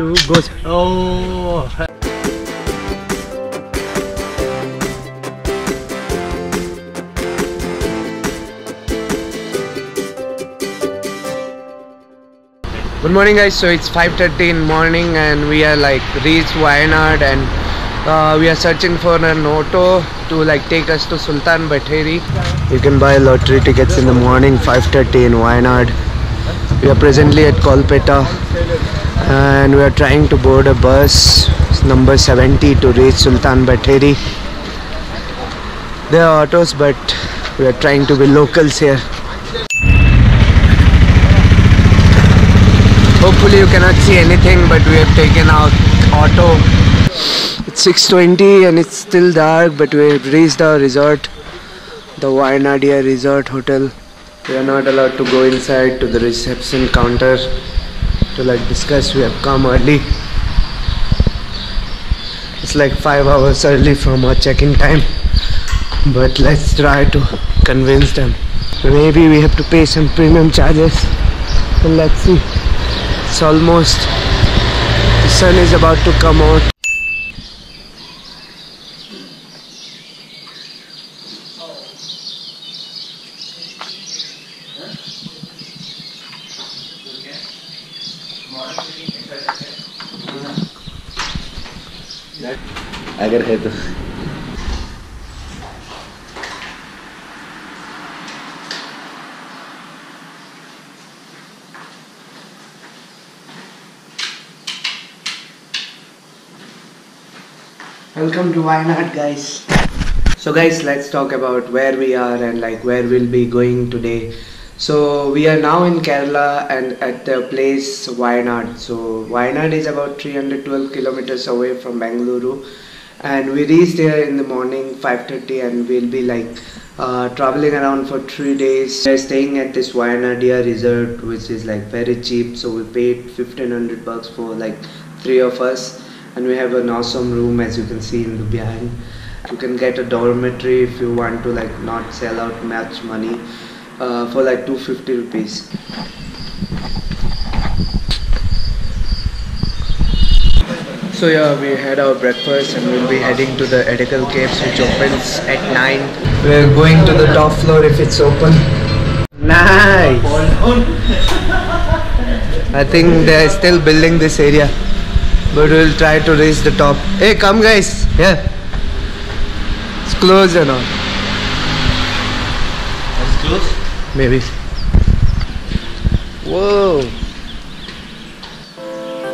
to go. Oh. Good morning guys, so it's 5:30 in morning and we are like reached Wayanad and we are searching for an auto to like take us to Sulthan Bathery. You can buy lottery tickets in the morning 5:30 in Wayanad. We are presently at Kalpetta and we are trying to board a bus number 70 to reach Sulthan Bathery. There are autos but we are trying to be locals here. Hopefully you cannot see anything, but we have taken our auto. It's 6:20 and it's still dark, but we have reached our resort, the Wayanadiya Resort Hotel. We are not allowed to go inside to the reception counter to like discuss. We have come early. It's like 5 hours early from our check-in time, but let's try to convince them. Maybe we have to pay some premium charges. So let's see. It's almost, the sun is about to come out. अगर है तो Welcome to Wayanad guys. So guys, let's talk about where we are and like where we'll be going today. So we are now in Kerala and at the place Wayanad. So Wayanad is about 312 kilometers away from Bengaluru and we reached there in the morning 5:30 and we'll be like traveling around for 3 days. We're staying at this Wayanadiya Resort, which is like very cheap, so we paid $1,500 for like 3 of us. And we have an awesome room, as you can see in the behind. You can get a dormitory if you want to like not sell out much money for like 250 rupees. So yeah, we had our breakfast and we'll be heading to the Edakkal caves, which opens at 9. We're going to the top floor if it's open. Nice! I think they're still building this area, but we'll try to reach the top. Hey, come guys, here. Yeah. It's closed and all. It's closed? Maybe. Whoa.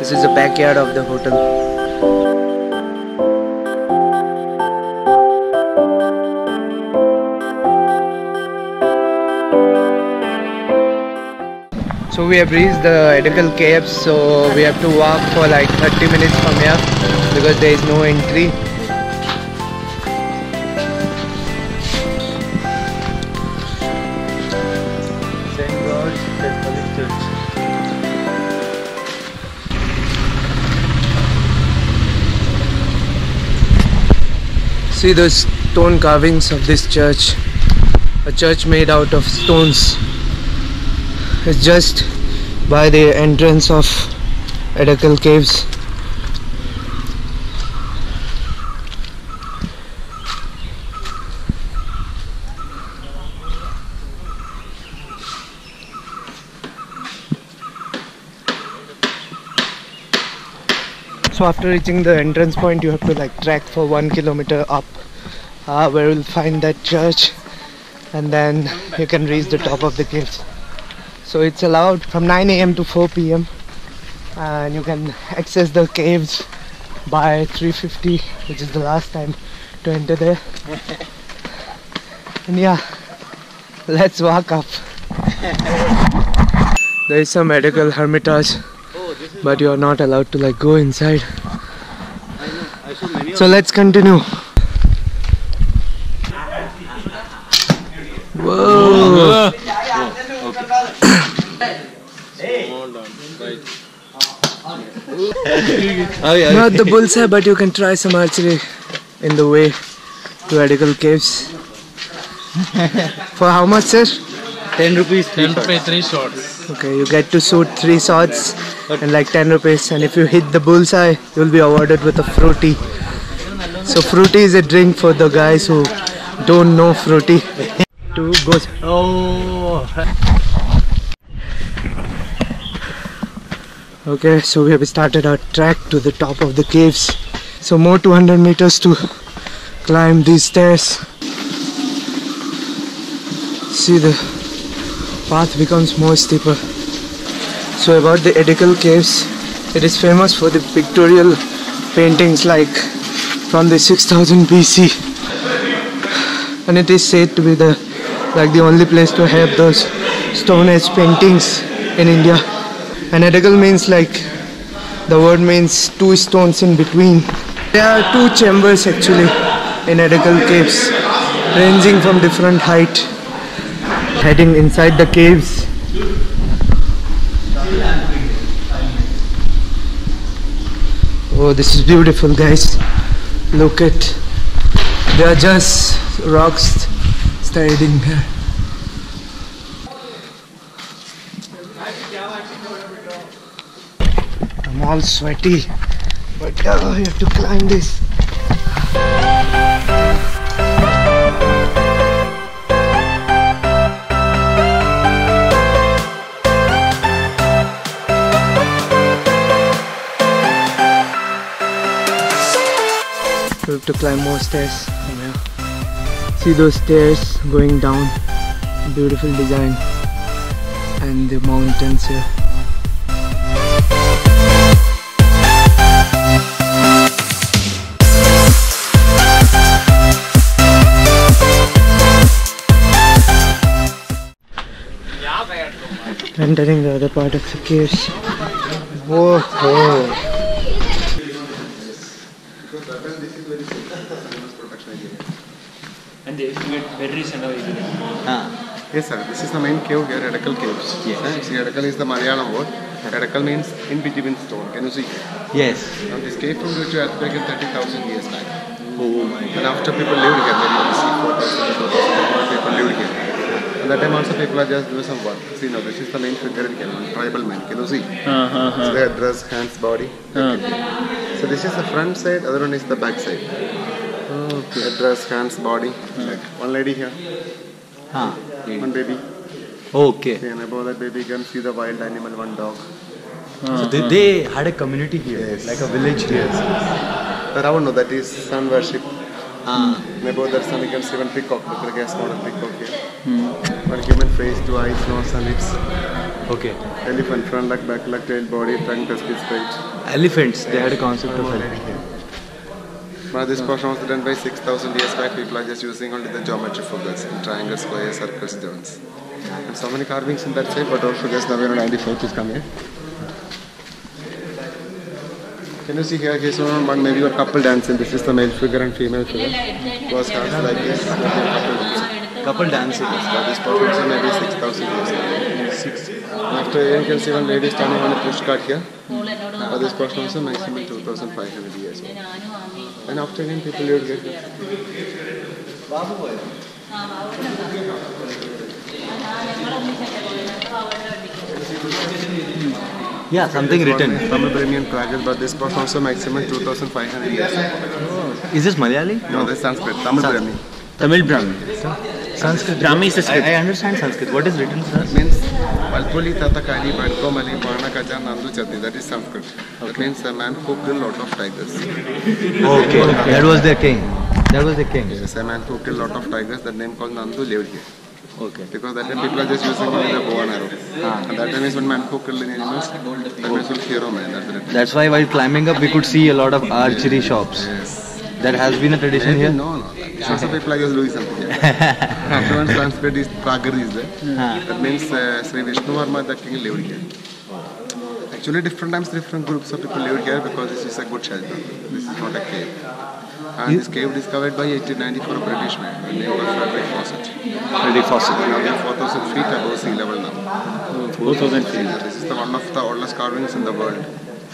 This is the backyard of the hotel. So we have reached the Edakkal caves, so we have to walk for like 30 minutes from here because there is no entry. Saint George Catholic Church. See those stone carvings of this church. A church made out of stones. It's just by the entrance of Edakkal caves. So after reaching the entrance point, you have to like trek for 1 kilometer up, where you'll find that church, and then you can reach the top of the caves. So it's allowed from 9 AM to 4 PM and you can access the caves by 3:50, which is the last time to enter there. And yeah, let's walk up. There is some medical hermitage, but you are not allowed to like go inside. So let's continue. Whoa! Not the bullseye, but you can try some archery in the way to Edakkal caves. For how much, sir? 10 rupees 3 shots. Okay, you get to shoot 3 shots and like 10 rupees, and if you hit the bullseye, you'll be awarded with a fruity. So fruity is a drink for the guys who don't know fruity. Two goes. Oh. Okay, so we have started our trek to the top of the caves. So more 200 meters to climb these stairs. See, the path becomes more steeper. So about the Edakkal caves, it is famous for the pictorial paintings like from the 6000 BC, and it is said to be the only place to have those Stone Age paintings in India. And Edakkal means, like the word means, two stones in between. There are two chambers actually in Edakkal caves, ranging from different height. Heading inside the caves. Oh, this is beautiful, guys. Look at, they are just rocks standing there. I'm all sweaty, but I have to climb this. We have to climb more stairs. Yeah. See those stairs going down. Beautiful design. And the mountains here. Entering the other part of the caves. Whoa! Whoa. And they estimate batteries and all. Yes sir, this is the main cave here, Edakkal caves. Yes. See, Edakkal is the Malayalam word. Edakkal means in between stone. Can you see? Yes. Now this cave from which earthquake in 30,000 years back. Oh my God. And after people lived here, maybe you see 4,000 people lived here. And that time also people are just doing some work. See now, this is the main figure in Kerala, tribal man. Can you see? So their dress, hands, body. So this is the front side, other one is the back side. Okay. The dress, hands, body. Like one lady here. One baby. Okay. See, and above that baby you can see the wild animal, one dog. So they had a community here, yes. Like a village here. The Ravano, that is sun worship. And above that sun you can see one peacock. Look like a small peacock here. One human face, two eyes, nose and lips. Okay. Elephant, front leg, back leg, tail, body, tongue, testes, feet. Elephants, they had a concept of elephant. But this portion was done by 6,000 years back. People are just using only the geometry for this. Triangles, squares, circles, stones. And so many carvings in that side, but also just now we are 95 to come here. Can you see here, here's one, maybe a couple dancing. This is the male figure and female figure. First hands like this. Couple dancing. This portion is maybe 6,000 years back. After here you can see one lady standing on a push cart here. For this portion also maximum 2,500 years old. And after again people lived here. Yeah, something written. From a Brahmin tragedy, but this portion also maximum 2,500 years old. Is this Malayali? No, this is Sanskrit. Tamil Brahmin. Tamil Brahmin. Sanskrit. Brahmi is the script. I understand Sanskrit. What is written, sir? It means Palpoli Tatakani Banko Mani Pana Kaja Nandu Chati. That is Sanskrit. Okay. That means a man who killed a lot of tigers. Okay. That was the king. That was the king. Yes, a man who killed a lot of tigers. That name called Nandu Levriya. Okay. Because that time people are just using only the bow and arrow. And that time is when man who killed animals. That means a hero man. That's why while climbing up we could see a lot of archery shops. Yes. That has been a tradition here? No. Also people are just doing something here. Afterwards, Sanskrit is Pragari is there. That means Sri Vishnu Varma, the king, lived here. Actually, different times, different groups of people lived here because this is a good shelter. This is not a cave. And this cave discovered by 1894 a British man. The name was Frederick Fawcett. Frederick Fawcett. Now they are 4,000 feet above sea level now. 4,000 feet. This is the one of the oldest carvings in the world.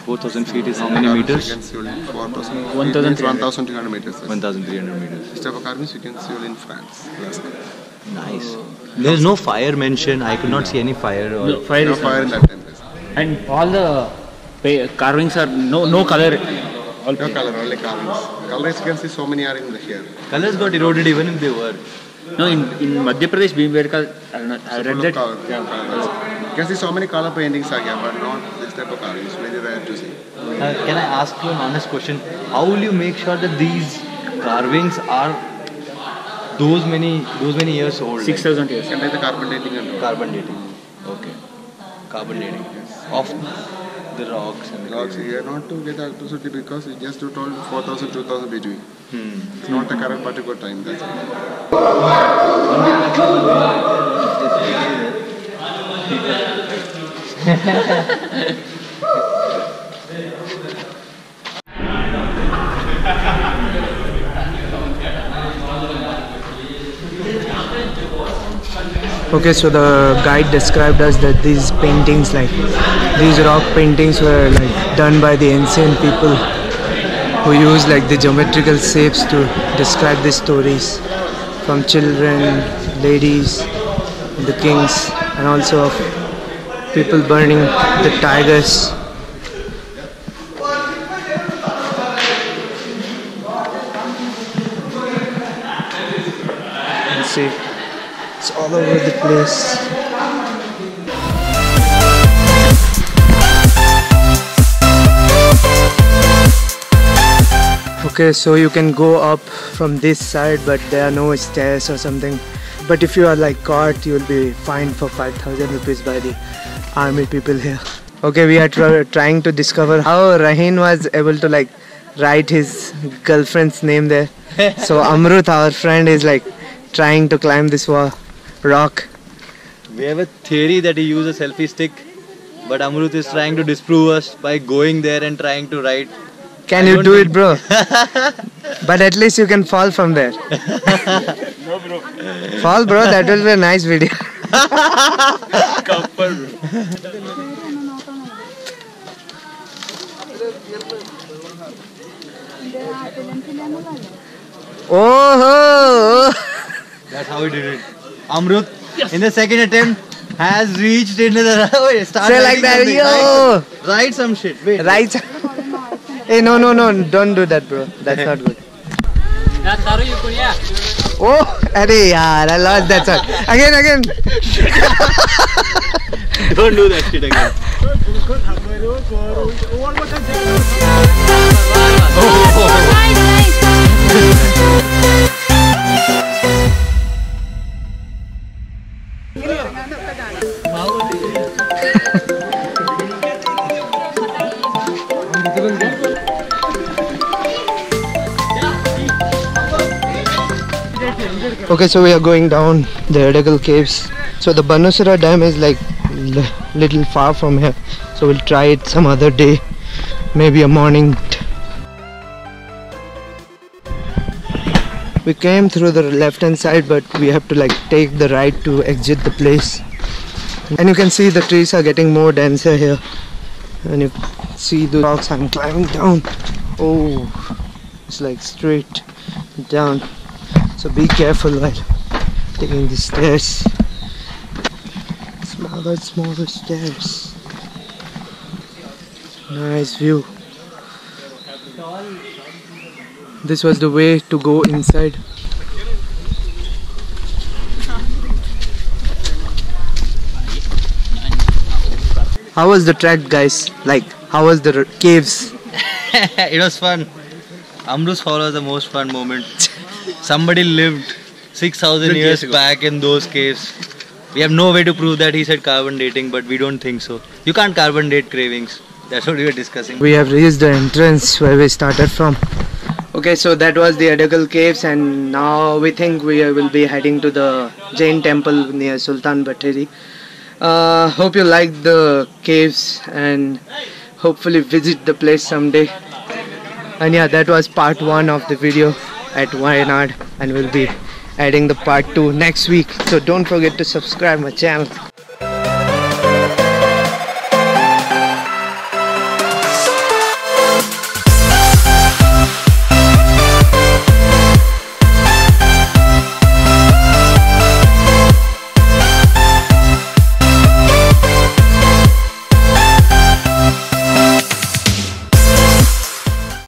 4,000 feet is how many meters? 1,300 meters. 1,300 meters. This type of carvings you can see in France. Nice. There is no fire mentioned. I could not see any fire. Or no fire, no fire in that temple. And all the carvings are no color. All no color, only carvings. Colors you can see so many are in here. Colors got eroded even if they were. No, in Madhya Pradesh, Bhimbetka, I don't know, I read that. Color, yeah. You can see so many color paintings are here, but not this type of carving. It's very rare to see. Can I ask you an honest question? How will you make sure that these carvings are those many years old? 6,000 years. And the carbon dating and all. Carbon dating. Okay. Carbon dating. Yes. Of the rocks and the rocks here, not to get electricity because it just told 4,000, 2,000 BTV. It's not the current particular time. That's it. Okay, so the guide described us that these paintings, like these rock paintings, were like done by the ancient people who used like the geometrical shapes to describe these stories, from children, ladies, the kings, and also of people burning the tigers. Let's see. It's all over the place. Okay, so you can go up from this side, but there are no stairs or something. But if you are like caught, you will be fined for 5,000 rupees by the army people here. Okay, we are trying to discover how Raheen was able to like write his girlfriend's name there. So Amrut, our friend, is like trying to climb this wall. Rock. We have a theory that he used a selfie stick, but Amrut is trying to disprove us by going there and trying to write. Can you do it, bro? But at least you can fall from there. No, bro. Fall, bro. That will be a nice video. Couple, bro. Oh, oh. That's how he did it. Amrut, yes, in the second attempt, has reached into the... Wait, start say like that, something. Yo! Write some shit, wait. Write some... Hey, no, don't do that, bro. That's not good. Oh, arey yaar, I lost that shot. Again. Don't do that shit again. Oh. Okay, so we are going down the Edakkal caves. So the Banusura Dam is like little far from here. So we'll try it some other day, maybe a morning. We came through the left hand side, but we have to like take the right to exit the place. And you can see the trees are getting more denser here. And you see the rocks I'm climbing down. Oh, it's like straight down. So be careful while taking the stairs. Smaller stairs. Nice view. This was the way to go inside. How was the trek, guys? Like, how was the caves? It was fun. Amrut's fall was the most fun moment. Somebody lived 6,000 years back in those caves. We have no way to prove that he said carbon dating, but we don't think so. You can't carbon date cravings. That's what we were discussing. We have reached the entrance where we started from. Okay, so that was the Edakkal caves, and now we think we will be heading to the Jain temple near Sulthan Bathery. Hope you liked the caves and hopefully visit the place someday. And yeah, that was part 1 of the video at Wayanad, and we'll be adding the part 2 next week. So don't forget to subscribe my channel.